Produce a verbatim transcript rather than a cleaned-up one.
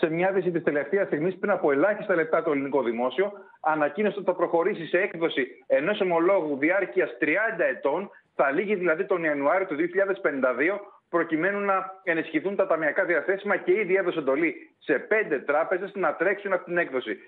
σε μια δίση τη τελευταία στιγμή, πριν από ελάχιστα λεπτά, το ελληνικό δημόσιο ανακοίνωσε ότι θα προχωρήσει σε έκδοση ενός ομολόγου διάρκειας τριάντα ετών, θα λήγει δηλαδή τον Ιανουάριο του δύο χιλιάδες πενήντα δύο, προκειμένου να ενισχυθούν τα ταμιακά διαθέσιμα, και ήδη έδωσε εντολή σε πέντε τράπεζες να τρέξουν από την έκδοση.